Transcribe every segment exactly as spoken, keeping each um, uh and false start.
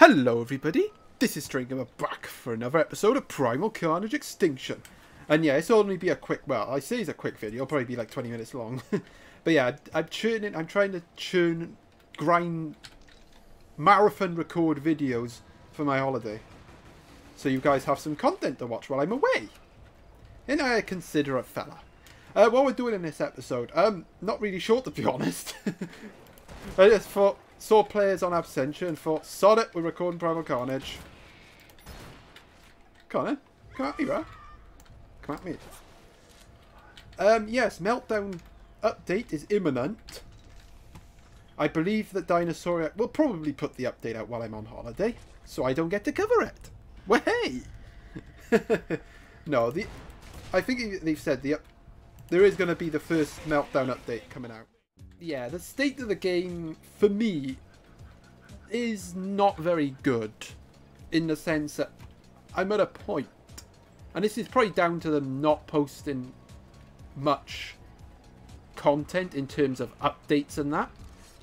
Hello everybody, this is Stringham back for another episode of Primal Carnage Extinction. And yeah, it's only be a quick, well, I say it's a quick video, it'll probably be like twenty minutes long. But yeah, I'm churning, I'm trying to churn, grind, marathon record videos for my holiday. So you guys have some content to watch while I'm away. And I consider a fella. Uh, what we're doing in this episode, um, not really sure to be honest. I just thought... Saw players on Absentia and thought, sod it, we're recording Primal Carnage. Come on then. Come at me, bro. Come at me. Um, yes, Meltdown update is imminent. I believe that Dinosauria will probably put the update out while I'm on holiday, so I don't get to cover it. Well, hey! No, the, I think they've said the up, there is going to be the first Meltdown update coming out. Yeah, the state of the game, for me, is not very good. In the sense that I'm at a point, and this is probably down to them not posting much content in terms of updates and that.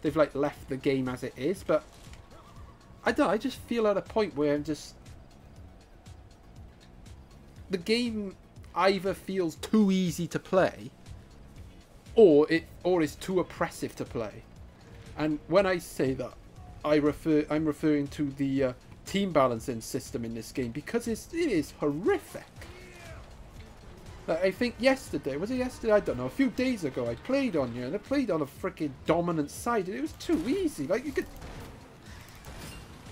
They've, like, left the game as it is, but I don't know, I just feel at a point where I'm just... The game either feels too easy to play... Or it, or it's too oppressive to play, and when I say that, I refer, I'm referring to the uh, team balancing system in this game because it's, it is horrific. Like, I think yesterday, was it yesterday? I don't know. A few days ago, I played on here and I played on a freaking dominant side, and it was too easy. Like you could.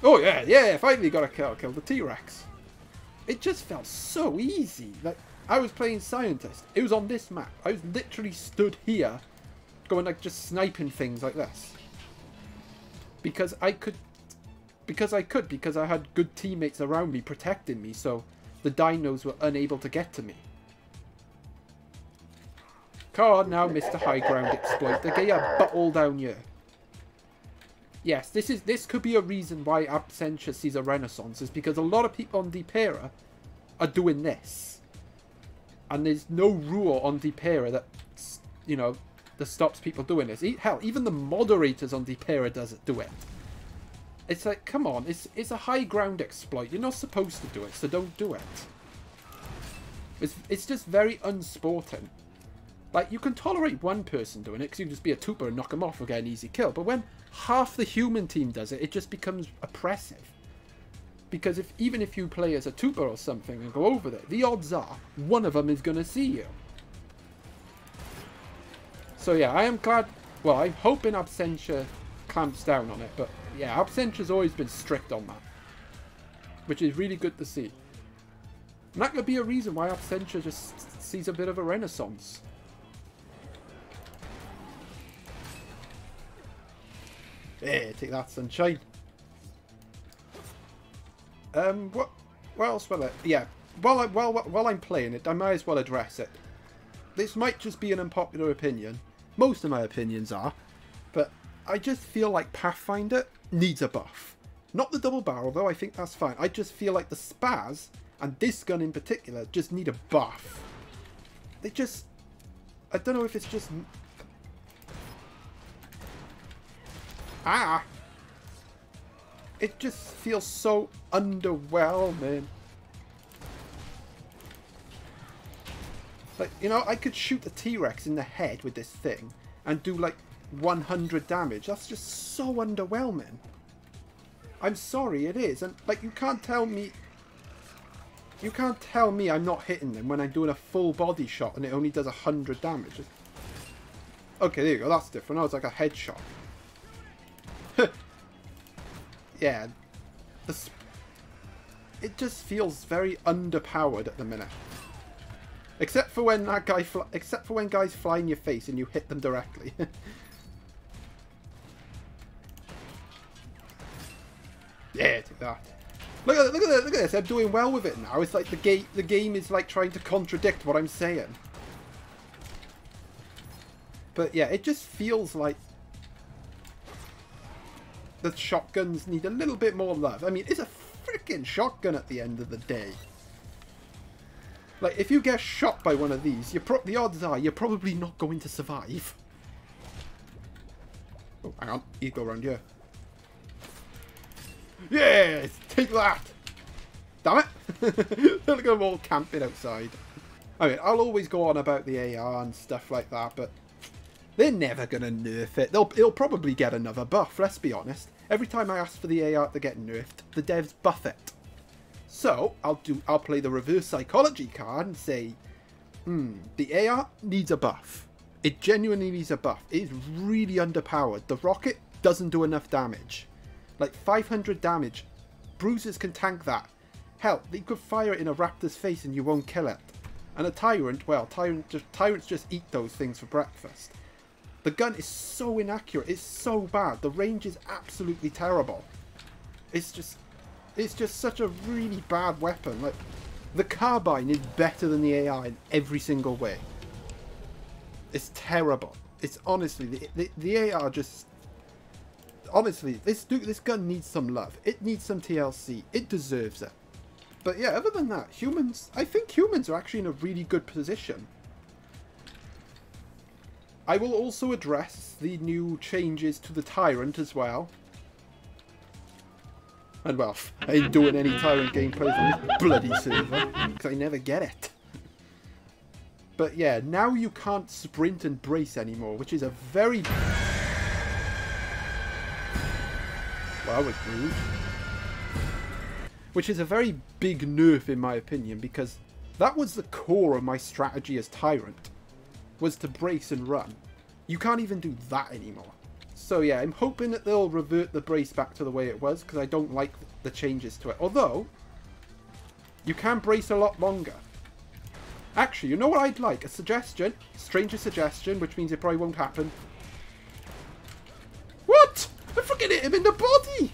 Oh yeah, yeah! Finally got a kill, kill the T-Rex. It just felt so easy. Like. I was playing Scientist. It was on this map. I was literally stood here going like just sniping things like this. Because I could because I could because I had good teammates around me protecting me, so the dinos were unable to get to me. Come on now, Mister High Ground exploit. They get your butt all down here. Yes, this is this could be a reason why Absentia sees a renaissance, is because a lot of people on Deep Era are doing this. And there's no rule on Deep Era that, you know, that stops people doing this. Hell, even the moderators on Deep Era doesn't do it. It's like, come on, it's it's a high ground exploit. You're not supposed to do it, so don't do it. It's it's just very unsporting. Like, you can tolerate one person doing it because you can just be a tuper and knock them off or get an easy kill. But when half the human team does it, it just becomes oppressive. Because if even if you play as a tuber or something and go over there, the odds are one of them is going to see you. So yeah, I am glad... Well, I'm hoping Absentia clamps down on it. But yeah, Absentia's always been strict on that. Which is really good to see. And that could be a reason why Absentia just sees a bit of a renaissance. Hey, take that, sunshine. Um, what, what else will I, yeah, while, I, while, while I'm playing it, I might as well address it. This might just be an unpopular opinion, most of my opinions are, but I just feel like Pathfinder needs a buff. Not the double barrel though, I think that's fine. I just feel like the spaz, and this gun in particular, just need a buff. They just, I don't know if it's just... Ah! It just feels so underwhelming. Like, you know, I could shoot a T-Rex in the head with this thing and do like one hundred damage. That's just so underwhelming. I'm sorry, it is. And like, you can't tell me, you can't tell me I'm not hitting them when I'm doing a full body shot and it only does one hundred damage. Okay, there you go. That's different. Oh, it's like a headshot. Yeah, the it just feels very underpowered at the minute. Except for when that guy, fl except for when guys fly in your face and you hit them directly. Yeah, take that. Look at look at look at this. I'm doing well with it now. It's like the game the game is like trying to contradict what I'm saying. But yeah, it just feels like. The shotguns need a little bit more love. I mean, it's a freaking shotgun at the end of the day. Like, if you get shot by one of these, you're pro the odds are you're probably not going to survive. Oh, hang on. You go around here. Yes! Take that! Damn it! Look at them all camping outside. I mean, I'll always go on about the A R and stuff like that, but they're never going to nerf it. They'll, it'll probably get another buff, let's be honest. Every time I ask for the A R to get nerfed, the devs buff it. So, I'll, do, I'll play the reverse psychology card and say, hmm, the A R needs a buff. It genuinely needs a buff. It is really underpowered. The rocket doesn't do enough damage. Like, five hundred damage. Bruisers can tank that. Hell, they could fire it in a raptor's face and you won't kill it. And a tyrant, well, tyrant just, tyrants just eat those things for breakfast. The gun is so inaccurate. It's so bad. The range is absolutely terrible. It's just, it's just such a really bad weapon. Like, the carbine is better than the A I in every single way. It's terrible. It's honestly, the, the, the A R just... Honestly, this this gun needs some love. It needs some T L C. It deserves it. But yeah, other than that, humans... I think humans are actually in a really good position. I will also address the new changes to the Tyrant as well. And well, I ain't doing any Tyrant gameplays on this bloody server. Because I never get it. But yeah, now you can't sprint and brace anymore, which is a very... Well, that was rude. Which is a very big nerf in my opinion, because that was the core of my strategy as Tyrant, was to brace and run. You can't even do that anymore. So yeah, I'm hoping that they'll revert the brace back to the way it was, because I don't like the changes to it. Although, you can brace a lot longer. Actually, you know what I'd like? A suggestion. Stranger suggestion, which means it probably won't happen. What? I freaking hit him in the body!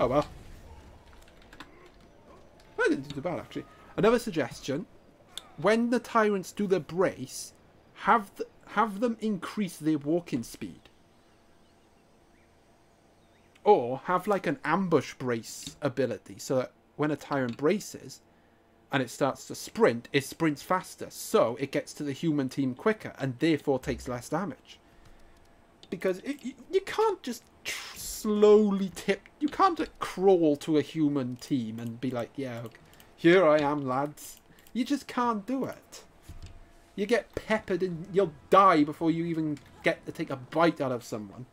Oh well. I didn't do too bad, actually. Another suggestion. When the tyrants do their brace, have, th have them increase their walking speed. Or have like an ambush brace ability, so that when a tyrant braces and it starts to sprint, it sprints faster, so it gets to the human team quicker and therefore takes less damage. Because it, you, you can't just tr slowly tip, you can't like, crawl to a human team and be like, yeah, okay, here I am, lads. You just can't do it. You get peppered and you'll die before you even get to take a bite out of someone.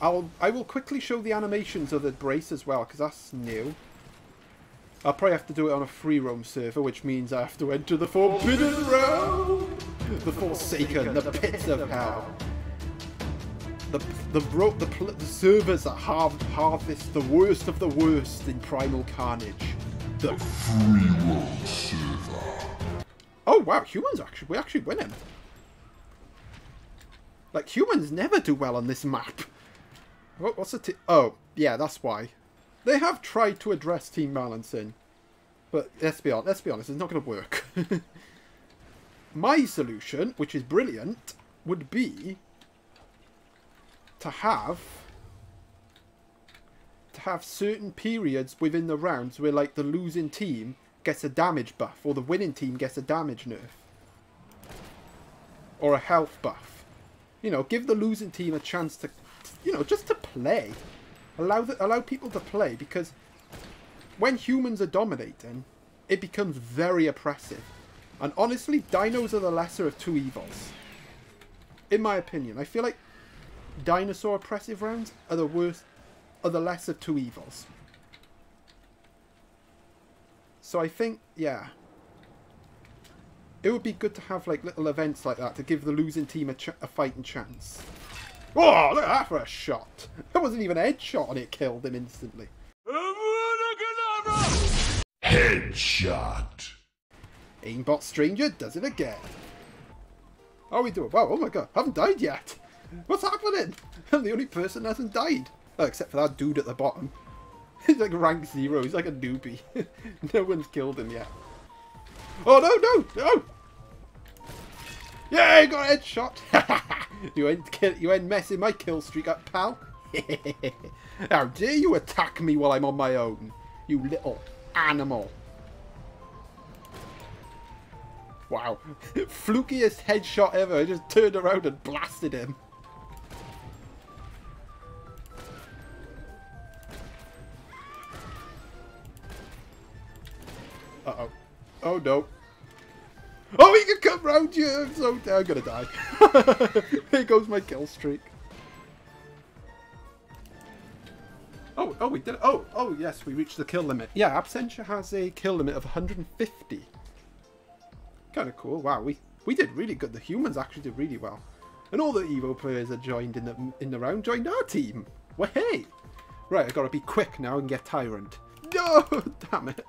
I'll, I will quickly show the animations of the brace as well, because that's new. I'll probably have to do it on a free roam server, which means I have to enter the Forbidden Realm! The Forsaken, the pits of hell. The the, ro the, pl the servers that har harvest the worst of the worst in Primal Carnage. The free roam server. Oh wow, humans actually, we actually win him. Like, humans never do well on this map. What, what's the t oh, yeah, that's why. They have tried to address team balancing, but let's be honest, let's be honest, it's not going to work. My solution, which is brilliant, would be to have to have certain periods within the rounds where, like, the losing team gets a damage buff, or the winning team gets a damage nerf, or a health buff. You know, give the losing team a chance to, you know, just to play. Allow the, allow people to play, because when humans are dominating, it becomes very oppressive. And honestly, dinos are the lesser of two evils. In my opinion, I feel like dinosaur oppressive rounds are the worst, are the lesser of two evils. So I think, yeah, it would be good to have like little events like that to give the losing team a, ch a fighting chance. Oh, look at that for a shot. That wasn't even a headshot and it killed him instantly. Headshot. Aimbot Stranger does it again. How are we doing? Wow, oh my god, I haven't died yet. What's happening? I'm the only person that hasn't died. Oh, except for that dude at the bottom. He's like rank zero, he's like a newbie. No one's killed him yet. Oh no, no, no! Yeah, I got a headshot! You ain't kill, you ain't messing my kill streak up, pal. How dare you attack me while I'm on my own, you little animal. Wow. Flukiest headshot ever. I just turned around and blasted him. Uh-oh. Oh, no. Oh, he can come round you! I'm so down. I'm gonna die. Here goes my kill streak. Oh, oh, we did it. Oh, oh, yes, we reached the kill limit. Yeah, Absentia has a kill limit of one hundred fifty. Kind of cool. Wow, we, we did really good. The humans actually did really well. And all the Evo players that joined in the, in the round joined our team. Well, hey! Right, I gotta be quick now and get Tyrant. No! Damn it.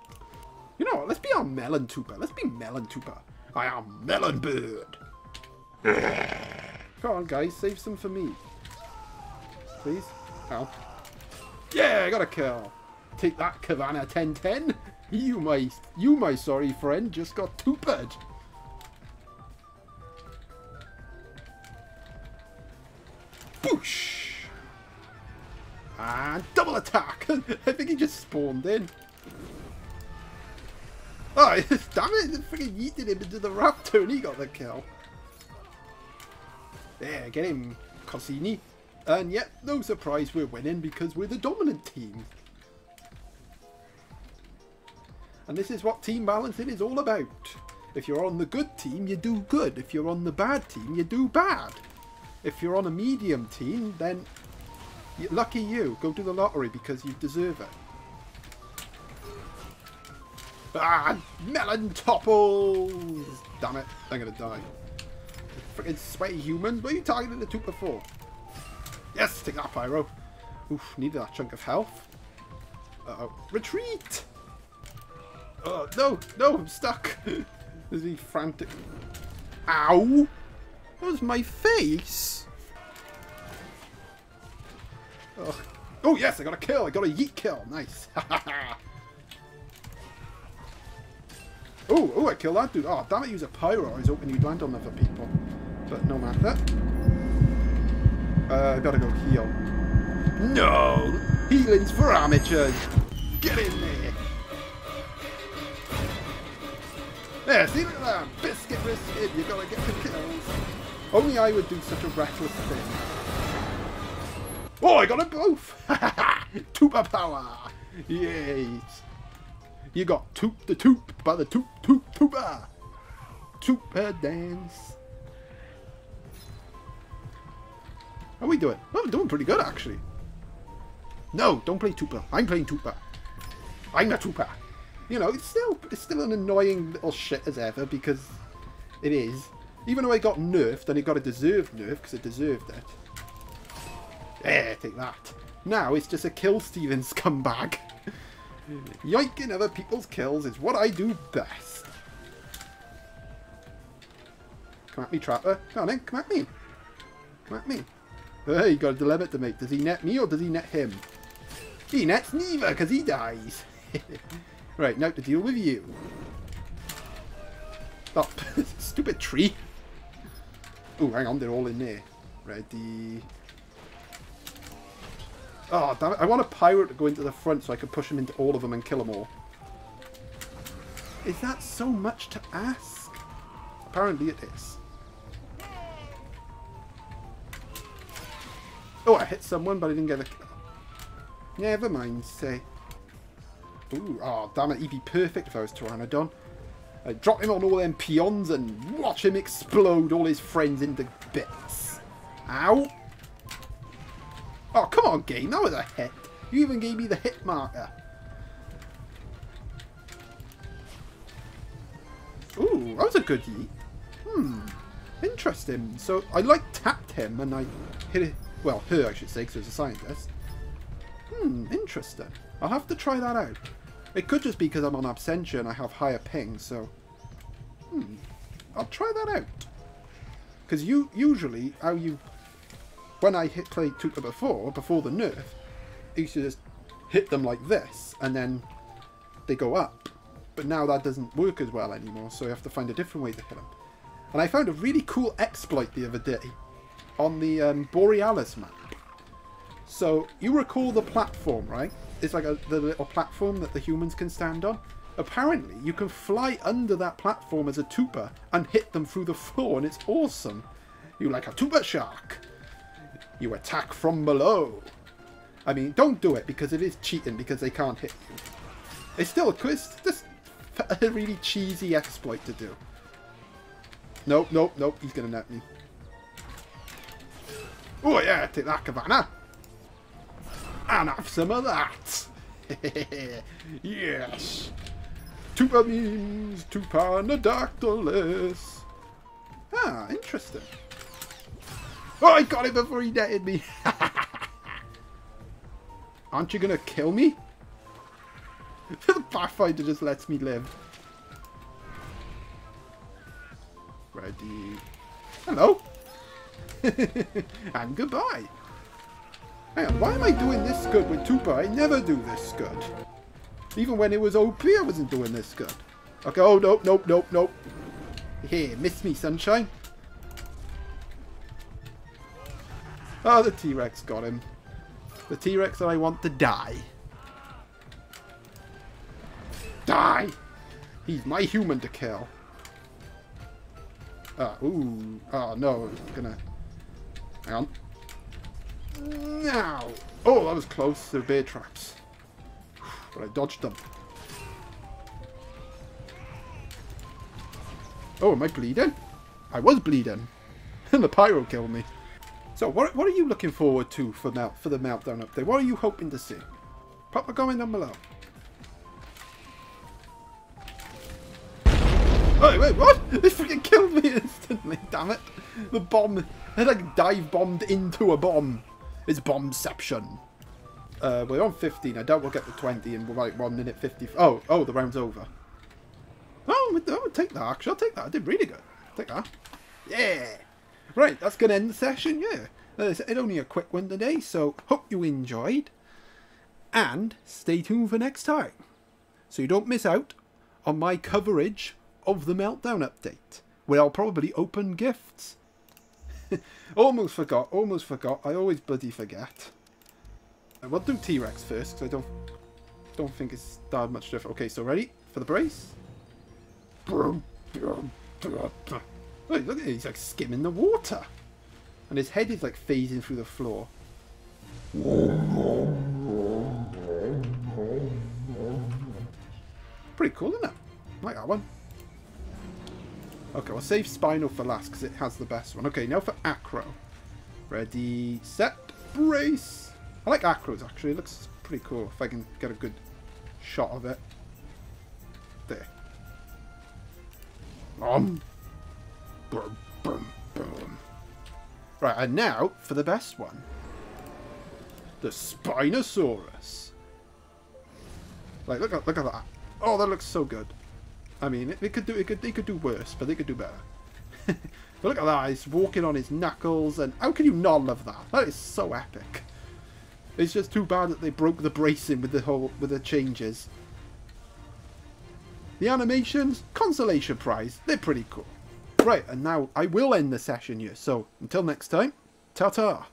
You know what? Let's be our Melon Tupa. Let's be Melon Tupa. I am Melon Bird. Come on, guys. Save some for me. Please? Ow. Yeah, I got a kill. Take that, Kavana ten ten. You, my, you, my sorry friend, just got Tupa'd. Boosh! And double attack. I think he just spawned in. Oh, damn it! It freaking yeeted him into the raptor and he got the kill. There, get him, Cossini. And yet, no surprise, we're winning because we're the dominant team. And this is what team balancing is all about. If you're on the good team, you do good. If you're on the bad team, you do bad. If you're on a medium team, then lucky you. Go do the lottery because you deserve it. Ah, melon topples! Damn it, I'm gonna die. Freaking sweaty humans, what are you targeting the Tupa for? Yes, take that, Pyro. Oof, needed that chunk of health. Uh-oh. Retreat! Oh, no, no, I'm stuck. This is frantic. Ow! That was my face! Oh, oh yes, I got a kill, I got a yeet kill, nice. Oh, oh, I killed that dude. Oh, damn it, he was a pyro. I was hoping he'd land on other people. But no matter. Uh, I gotta go heal. No! Healing's for amateurs! Get in there! There, see look at that! Biscuit biscuit, you gotta get the kills. Only I would do such a reckless thing. Oh, I got it both! Hahaha! Tupa power! Yay! You got Toop the Toop by the Toop Toop Toopa! Toopa dance! How are we doing? Oh, we're doing pretty good actually. No, don't play Tupa. I'm playing Tupa. I'm the Tupa. You know, it's still it's still an annoying little shit as ever because it is. Even though I got nerfed and it got a deserved nerf because it deserved it. Yeah, take that. Now it's just a kill Steven scumbag. Yoinking other people's kills is what I do best. Come at me, Trapper. Come on in, come at me. Come at me. Hey, you got a dilemma to make. Does he net me or does he net him? He nets neither because he dies. Right, now to deal with you. Oh, stupid tree. Oh, hang on, they're all in there. Ready... Oh, damn it. I want a pirate to go into the front so I can push him into all of them and kill them all. Is that so much to ask? Apparently it is. Oh, I hit someone, but I didn't get a kill. Never mind, say. Ooh, oh, damn it. He'd be perfect if I was Pteranodon. I drop him on all them peons and watch him explode all his friends into bits. Ow. Oh, come on, game. That was a hit. You even gave me the hit marker. Ooh, that was a good yeet. Hmm. Interesting. So, I, like, tapped him and I hit it. Well, her, I should say, because it was a scientist. Hmm, interesting. I'll have to try that out. It could just be because I'm on Absentia and I have higher ping, so... Hmm. I'll try that out. Because you, usually, how you... When I hit played Tupa before, before the nerf, I used to just hit them like this, and then they go up. But now that doesn't work as well anymore, so I have to find a different way to hit them. And I found a really cool exploit the other day on the um, Borealis map. So, you recall the platform, right? It's like a, the little platform that the humans can stand on. Apparently, you can fly under that platform as a Tupa and hit them through the floor, and it's awesome. You're like a Tupa shark. You attack from below. I mean, don't do it because it is cheating because they can't hit you. It's still a quiz. Just a really cheesy exploit to do. Nope, nope, nope. He's going to net me. Oh, yeah. Take that, Cabana. And have some of that. Yes. Tupa beams. Tupandactylus. Ah, interesting. Oh, I got it before he netted me. Aren't you going to kill me? The Pathfinder just lets me live. Ready. Hello. And goodbye. Hang on, why am I doing this good with Tupa? I never do this good. Even when it was O P, I wasn't doing this good. Okay, oh, nope, nope, nope, nope. Here, miss me, sunshine. Oh, the T-Rex got him. The T-Rex that I want to die. Die! He's my human to kill. Ah, uh, ooh. Oh, no. I'm gonna... Hang on. Now! Oh, that was close. They're bear traps. But I dodged them. Oh, am I bleeding? I was bleeding. And the pyro killed me. So, what, what are you looking forward to for, melt, for the meltdown up there? What are you hoping to see? Pop a comment down below. Wait, wait, what? This freaking killed me instantly, damn it. The bomb, I like dive bombed into a bomb. It's bombception. Uh, we're on fifteen, I doubt we'll get to twenty in like one minute fifty. Oh, oh, the round's over. Oh, I would take that actually, I'll take that. I did really good. Take that. Yeah. Right, that's going to end the session, yeah. It's only a quick one today, so hope you enjoyed. And stay tuned for next time. So you don't miss out on my coverage of the meltdown update, where I'll probably open gifts. Almost forgot, almost forgot. I always bloody forget. I will do T-Rex first, because I don't don't think it's that much different. Okay, so ready for the brace? Wait, look at it, he's like skimming the water. And his head is like phasing through the floor. Pretty cool, isn't it? I like that one. Okay, we'll save Spinal for last because it has the best one. Okay, now for Acro. Ready, set, brace. I like Acros actually. It looks pretty cool if I can get a good shot of it. There. Um. Boom, boom, boom. Right, and now for the best one. The Spinosaurus. Like, look at look at that. Oh, that looks so good. I mean, they could do it. Could they could do worse, but they could do better. But look at that! He's walking on his knuckles, and how can you not love that? That is so epic. It's just too bad that they broke the bracing with the whole with the changes. The animations, consolation prize. They're pretty cool. Right, and now I will end the session here. So until next time, ta-ta.